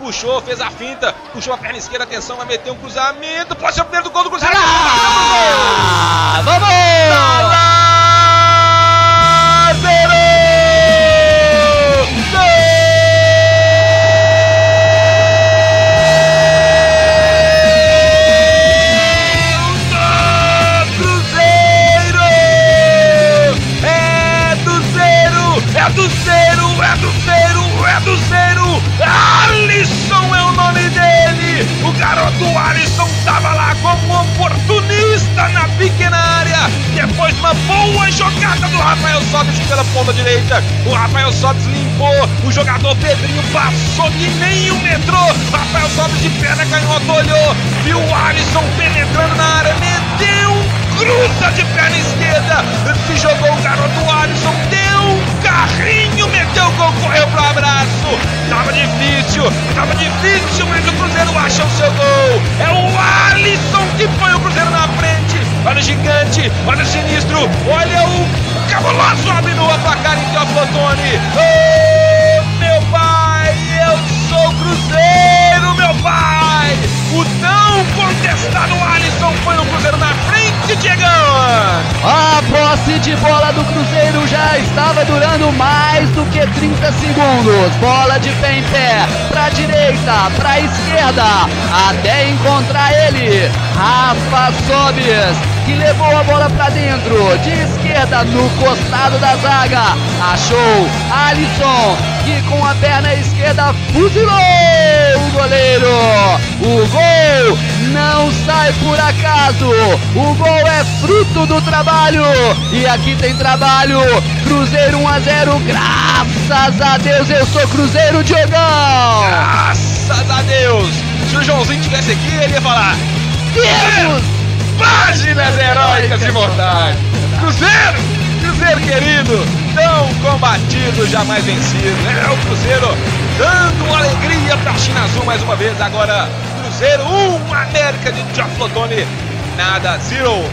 puxou, fez a finta, puxou a perna esquerda, atenção, vai meter um cruzamento, pode ser o primeiro do gol do Cruzeiro. Ah, vamos! É do zero! Alisson é o nome dele! O garoto Alisson tava lá como oportunista na pequena área. Depois de uma boa jogada do Rafael Sóbis pela ponta direita, o Rafael Sóbis limpou, o jogador Pedrinho passou que nem um metrô. Rafael Sóbis de perna canhota olhou, viu o Alisson penetrando na área, meteu um cruza de perna esquerda, se jogou o garoto Alisson, deu um carrinho, meteu o gol, correu pro abraço. Tava difícil, mas o Cruzeiro acha o seu gol. É o Alisson que põe o Cruzeiro na frente. Olha o gigante, olha o sinistro, olha o cabuloso, abre no placar em Teoflotone. Oh, meu pai, eu sou Cruzeiro, meu pai. O tão contestado Alisson põe o Cruzeiro na frente, Diegão. A posse de bola do Cruzeiro já estava durando mais do que 30 segundos. Bola de pé em pé, pra direita, pra esquerda, até encontrar ele, Rafa Sóbis, que levou a bola pra dentro, de esquerda, no costado da zaga, achou Alisson, que com a perna esquerda fuzilou o goleiro. O gol não sai por acaso, o gol é fruto do trabalho, e aqui tem trabalho. Cruzeiro 1-0, graças a Deus, eu sou Cruzeiro, Diegão! Graças a Deus! Se o Joãozinho estivesse aqui, ele ia falar: Deus! Páginas heróicas de mortais! Cruzeiro! Cruzeiro querido, tão combatido, jamais vencido. É o Cruzeiro dando alegria pra China Azul mais uma vez. Agora, Cruzeiro 1, América de Teoflotone, nada, 0.